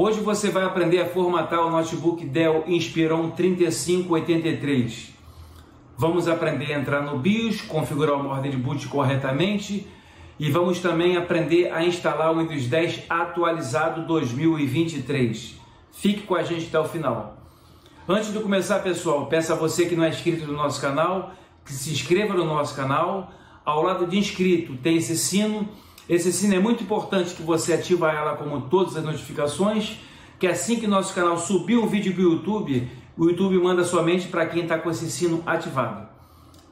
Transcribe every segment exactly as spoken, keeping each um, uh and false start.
Hoje você vai aprender a formatar o notebook Dell Inspiron trinta e cinco oitenta e três. Vamos aprender a entrar no BIOS, configurar uma ordem de boot corretamente e vamos também aprender a instalar o Windows dez atualizado dois mil e vinte e três. Fique com a gente até o final. Antes de começar, pessoal, peço a você que não é inscrito no nosso canal, que se inscreva no nosso canal. Ao lado de inscrito tem esse sino. Esse sino é muito importante que você ative ela como todas as notificações, que assim que nosso canal subir um vídeo para o YouTube, o YouTube manda somente para quem está com esse sino ativado.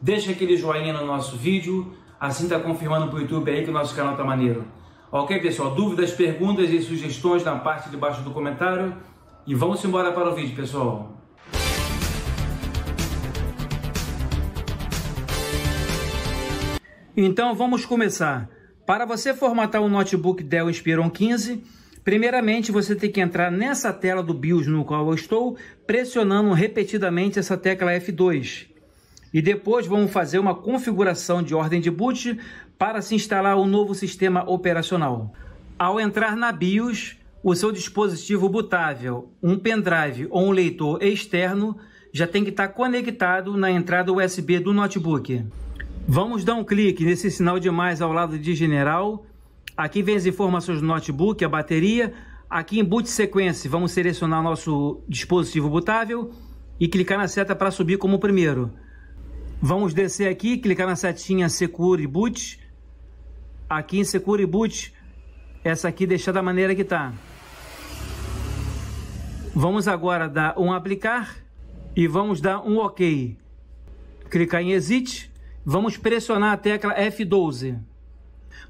Deixa aquele joinha no nosso vídeo, assim está confirmando para o YouTube aí que o nosso canal está maneiro. Ok, pessoal? Dúvidas, perguntas e sugestões na parte de baixo do comentário. E vamos embora para o vídeo, pessoal. Então vamos começar. Para você formatar o notebook Dell Inspiron quinze, primeiramente você tem que entrar nessa tela do BIOS no qual eu estou, pressionando repetidamente essa tecla F dois. E depois vamos fazer uma configuração de ordem de boot para se instalar o novo sistema operacional. Ao entrar na BIOS, o seu dispositivo bootável, um pendrive ou um leitor externo, já tem que estar conectado na entrada U S B do notebook. Vamos dar um clique nesse sinal de mais ao lado de General. Aqui vem as informações do notebook, a bateria. Aqui em Boot Sequence vamos selecionar nosso dispositivo bootável e clicar na seta para subir como primeiro. Vamos descer aqui, clicar na setinha Secure Boot. Aqui em Secure Boot, essa aqui deixar da maneira que está. Vamos agora dar um aplicar e vamos dar um OK. Clicar em Exit. Vamos pressionar a tecla F doze.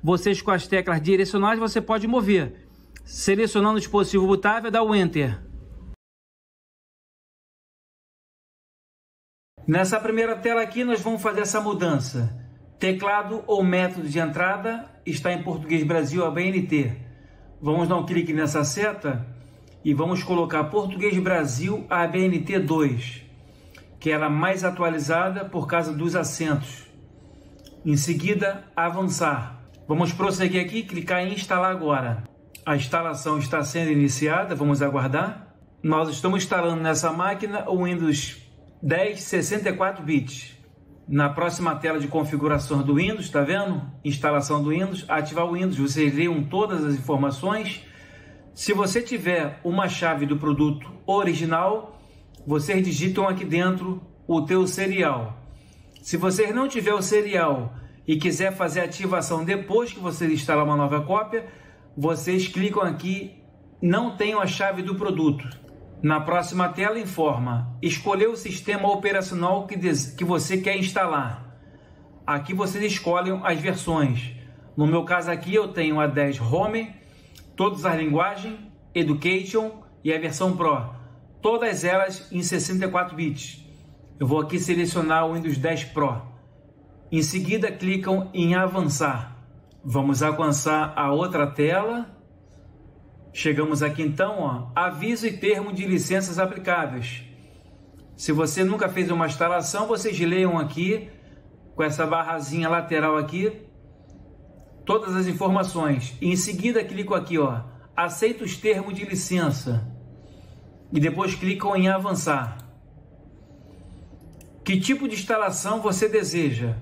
Vocês com as teclas direcionais você pode mover. Selecionando o dispositivo bootável, dá o Enter. Nessa primeira tela aqui nós vamos fazer essa mudança. Teclado ou método de entrada está em português Brasil A B N T. Vamos dar um clique nessa seta e vamos colocar português Brasil A B N T dois, que era mais atualizada por causa dos assentos. Em seguida, avançar. Vamos prosseguir aqui, clicar em instalar agora. A instalação está sendo iniciada, vamos aguardar. Nós estamos instalando nessa máquina o Windows dez sessenta e quatro bits. Na próxima tela de configuração do Windows, tá vendo? Instalação do Windows, ativar o Windows, vocês leiam todas as informações. Se você tiver uma chave do produto original, vocês digitam aqui dentro o teu serial. Se você não tiver o serial e quiser fazer a ativação depois que você instalar uma nova cópia, vocês clicam aqui, não tenho a chave do produto. Na próxima tela informa, escolher o sistema operacional que, que você quer instalar. Aqui vocês escolhem as versões. No meu caso aqui eu tenho a dez Home, todas as linguagens, Education e a versão Pro. Todas elas em sessenta e quatro bits. Eu vou aqui selecionar o Windows dez Pro. Em seguida, clicam em avançar. Vamos avançar a outra tela. Chegamos aqui então, ó, aviso e termo de licenças aplicáveis. Se você nunca fez uma instalação, vocês leiam aqui, com essa barrazinha lateral aqui, todas as informações. E em seguida, clico aqui, ó, aceito os termos de licença. E depois clicam em avançar. Que tipo de instalação você deseja?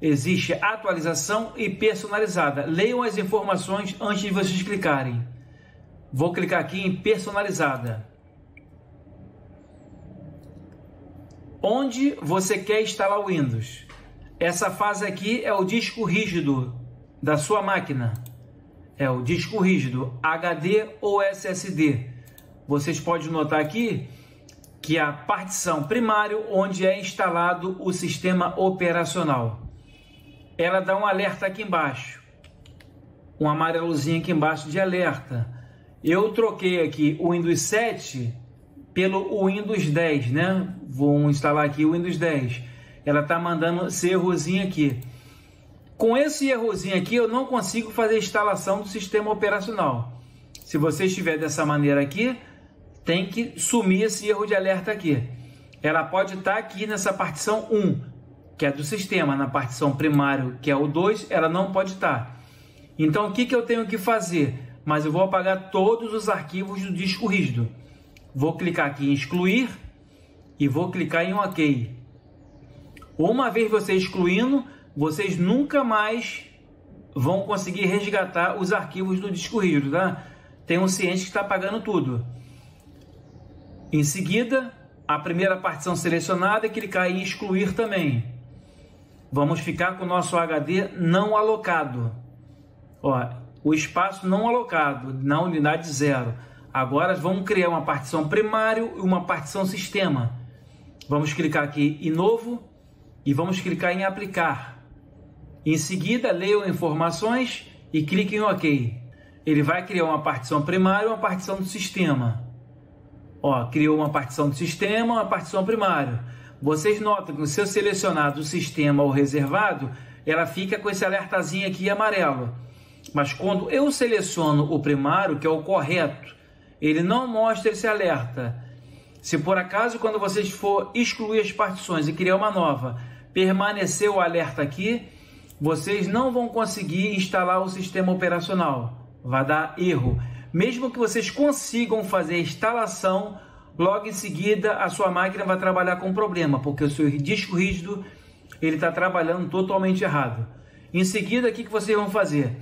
Existe atualização e personalizada. Leiam as informações antes de vocês clicarem. Vou clicar aqui em personalizada. Onde você quer instalar o Windows? Essa fase aqui é o disco rígido da sua máquina. É o disco rígido, H D ou S S D. Vocês podem notar aqui que é a partição primário onde é instalado o sistema operacional. Ela dá um alerta aqui embaixo, um amarelozinho aqui embaixo de alerta. Eu troquei aqui o Windows sete pelo Windows dez, né? Vou instalar aqui o Windows dez. Ela tá mandando esse errozinho aqui. Com esse errozinho aqui eu não consigo fazer a instalação do sistema operacional. Se você estiver dessa maneira aqui, tem que sumir esse erro de alerta aqui. Ela pode estar aqui nessa partição um, que é do sistema. Na partição primário, que é o dois, ela não pode estar. Então, o que, que eu tenho que fazer? mas eu vou apagar todos os arquivos do disco rígido. Vou clicar aqui em excluir e vou clicar em OK. Uma vez você excluindo, vocês nunca mais vão conseguir resgatar os arquivos do disco rígido, tá? Tem um ciente que está apagando tudo. Em seguida, a primeira partição selecionada é clicar em excluir também. Vamos ficar com o nosso H D não alocado. Ó, o espaço não alocado na unidade zero. Agora vamos criar uma partição primário e uma partição sistema. Vamos clicar aqui em novo e vamos clicar em aplicar. Em seguida, leiam informações e clique em OK. Ele vai criar uma partição primária e uma partição do sistema. Ó, criou uma partição do sistema, uma partição primária. Vocês notam que se eu selecionar do sistema ou reservado, ela fica com esse alertazinho aqui amarelo. Mas quando eu seleciono o primário, que é o correto, ele não mostra esse alerta. Se por acaso, quando vocês for excluir as partições e criar uma nova, permanecer o alerta aqui, vocês não vão conseguir instalar o sistema operacional. Vai dar erro. Mesmo que vocês consigam fazer a instalação, logo em seguida a sua máquina vai trabalhar com problema, porque o seu disco rígido ele está trabalhando totalmente errado. Em seguida, o que vocês vão fazer?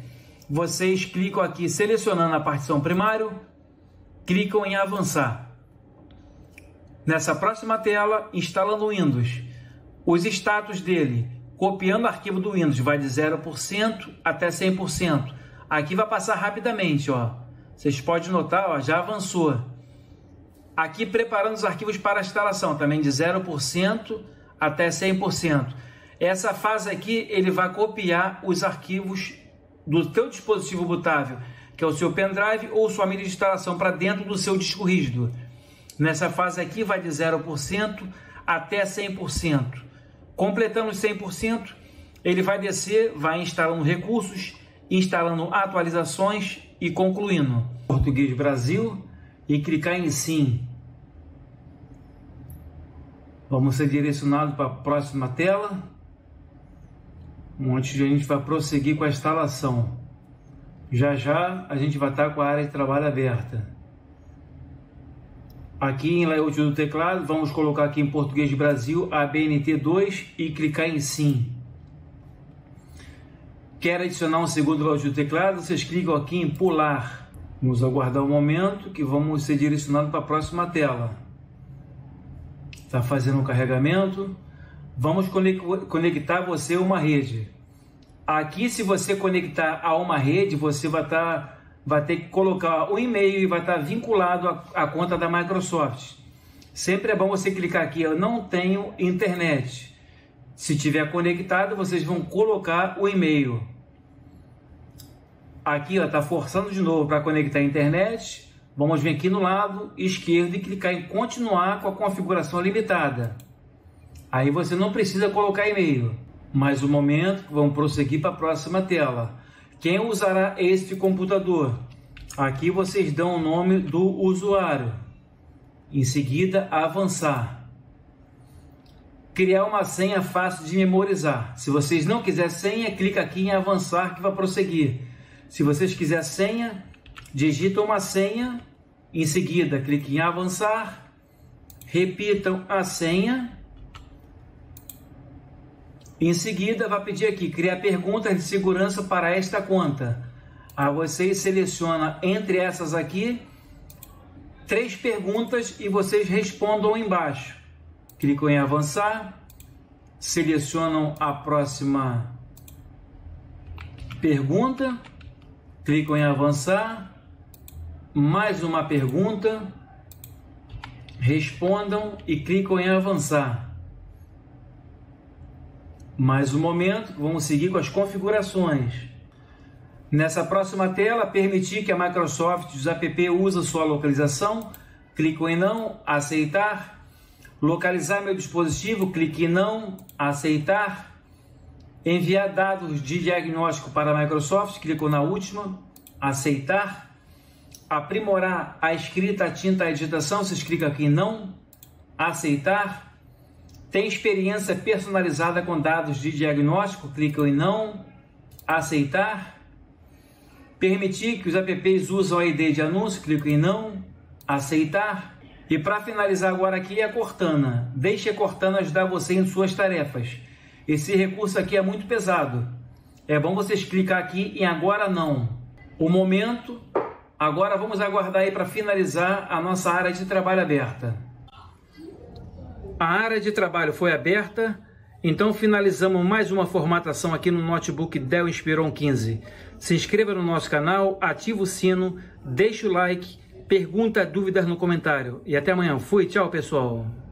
Vocês clicam aqui selecionando a partição primário, clicam em avançar. Nessa próxima tela, instalando o Windows. Os status dele, copiando o arquivo do Windows, vai de zero por cento até cem por cento. Aqui vai passar rapidamente, ó. Vocês podem notar, ó, já avançou. Aqui preparando os arquivos para instalação, também de zero por cento até cem por cento. Essa fase aqui, ele vai copiar os arquivos do teu dispositivo bootável, que é o seu pendrive ou sua mídia de instalação, para dentro do seu disco rígido. Nessa fase aqui vai de zero por cento até cem por cento. Completando os cem por cento, ele vai descer, vai instalando recursos, instalando atualizações e concluindo. Português Brasil e clicar em sim. Vamos ser direcionados para a próxima tela, onde a gente vai prosseguir com a instalação. Já já a gente vai estar com a área de trabalho aberta. Aqui em layout do teclado, vamos colocar aqui em português Brasil A B N T dois e clicar em sim. Quer adicionar um segundo layout do teclado? Vocês clicam aqui em pular. Vamos aguardar um momento que vamos ser direcionados para a próxima tela. Está fazendo o carregamento. Vamos conectar você a uma rede. Aqui, se você conectar a uma rede, você vai, tá, vai ter que colocar o e-mail e vai estar tá vinculado à conta da Microsoft. Sempre é bom você clicar aqui, eu não tenho internet. Se tiver conectado, vocês vão colocar o e-mail. Aqui, ó, tá forçando de novo para conectar a internet. Vamos vir aqui no lado esquerdo e clicar em continuar com a configuração limitada. Aí você não precisa colocar e-mail. Mais um momento, vamos prosseguir para a próxima tela. Quem usará este computador? Aqui vocês dão o nome do usuário. Em seguida, avançar. Criar uma senha fácil de memorizar. Se vocês não quiserem senha, clica aqui em avançar que vai prosseguir. Se vocês quiserem senha, digitam uma senha. Em seguida, clique em avançar. Repitam a senha. Em seguida, vai pedir aqui, criar perguntas de segurança para esta conta. Aí você seleciona entre essas aqui, três perguntas e vocês respondam embaixo. Clicam em avançar, selecionam a próxima pergunta, clicam em avançar, mais uma pergunta, respondam e clicam em avançar. Mais um momento, vamos seguir com as configurações. Nessa próxima tela, permitir que a Microsoft e os app usem sua localização. Clico em não, aceitar. Localizar meu dispositivo, clique em não, aceitar. Enviar dados de diagnóstico para a Microsoft, clico na última, aceitar. Aprimorar a escrita, a tinta, a digitação, vocês clicam aqui em não, aceitar. Tem experiência personalizada com dados de diagnóstico? Clica em não, aceitar. Permitir que os apps usam a I D de anúncio, clico em não, aceitar. E para finalizar agora aqui é a Cortana. Deixe a Cortana ajudar você em suas tarefas. Esse recurso aqui é muito pesado. É bom vocês clicar aqui em agora não. O momento, agora vamos aguardar aí para finalizar a nossa área de trabalho aberta. A área de trabalho foi aberta. Então finalizamos mais uma formatação aqui no notebook Dell Inspiron quinze. Se inscreva no nosso canal, ativa o sino, deixa o like, pergunta, dúvidas no comentário. E até amanhã. Fui, tchau pessoal!